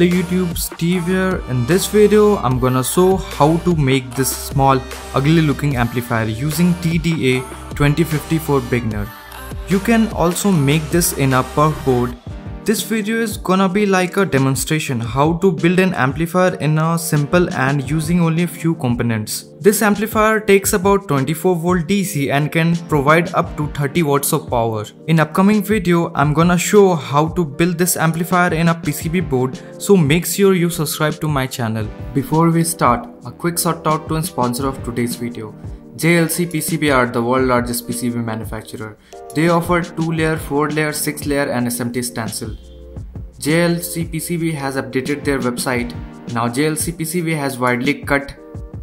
Hello YouTube, Steve here. In this video, I'm gonna show how to make this small ugly looking amplifier using TDA2050 for beginner. You can also make this in a perf board. This video is gonna be like a demonstration how to build an amplifier in a simple and using only a few components. This amplifier takes about 24V DC and can provide up to 30 watts of power. In upcoming video, I'm gonna show how to build this amplifier in a PCB board, so make sure you subscribe to my channel. Before we start, a quick shout out to a sponsor of today's video. JLCPCB are the world's largest PCB manufacturer. They offer 2-layer, 4-layer, 6-layer and SMPS stencil. JLCPCB has updated their website. Now JLCPCB has widely cut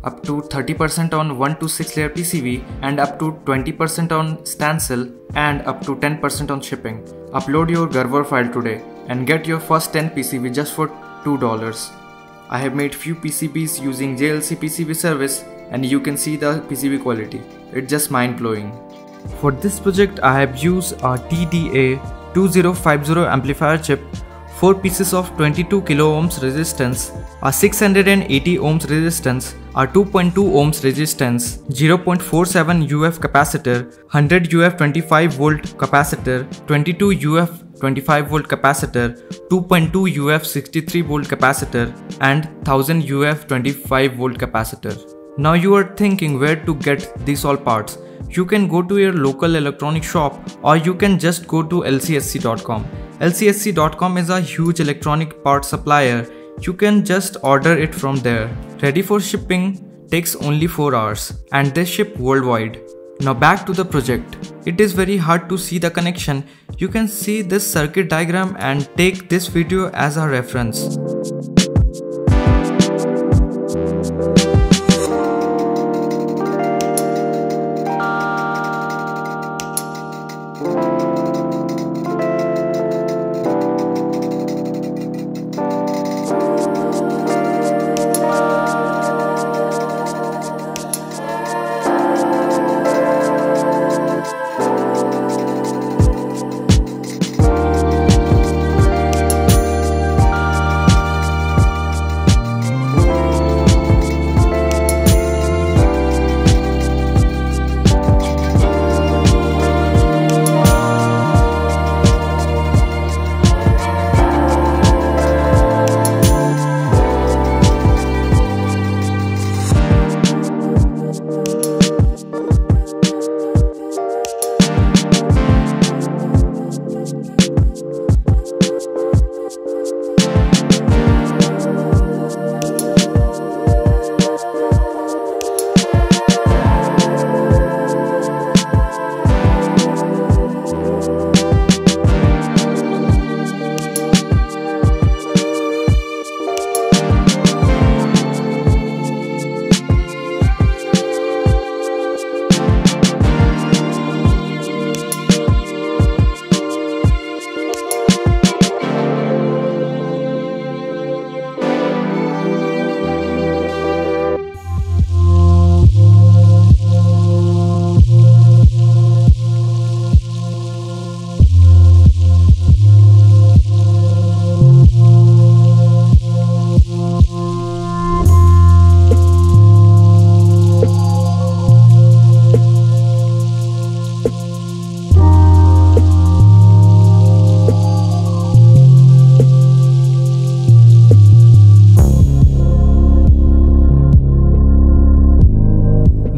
up to 30% on 1 to 6 layer PCB and up to 20% on stencil and up to 10% on shipping. Upload your Gerber file today and get your first 10 PCB just for $2. I have made few PCBs using JLCPCB service and you can see the PCB quality. It's just mind blowing. For this project I have used a TDA2050 amplifier chip, 4 pieces of 22 kilo ohms resistance, a 680 ohms resistance, a 2.2 ohms resistance, 0.47 UF capacitor, 100 UF 25 volt capacitor, 22 UF 25 volt capacitor, 2.2 UF 63 volt capacitor and 1000 UF 25 volt capacitor. Now you are thinking where to get these all parts. You can go to your local electronic shop or you can just go to LCSC.com. LCSC.com is a huge electronic part supplier. You can just order it from there. Ready for shipping takes only 4 hours and they ship worldwide. Now back to the project. It is very hard to see the connection. You can see this circuit diagram and take this video as a reference.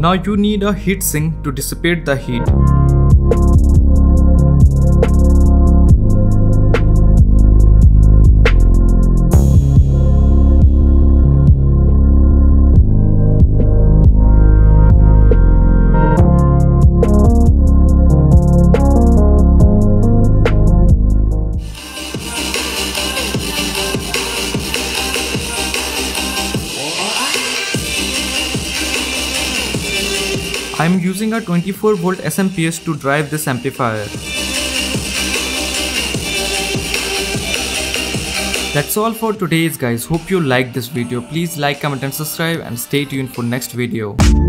Now you need a heat sink to dissipate the heat. I am using a 24V SMPS to drive this amplifier. That's all for today's guys. Hope you liked this video. Please like, comment and subscribe and stay tuned for next video.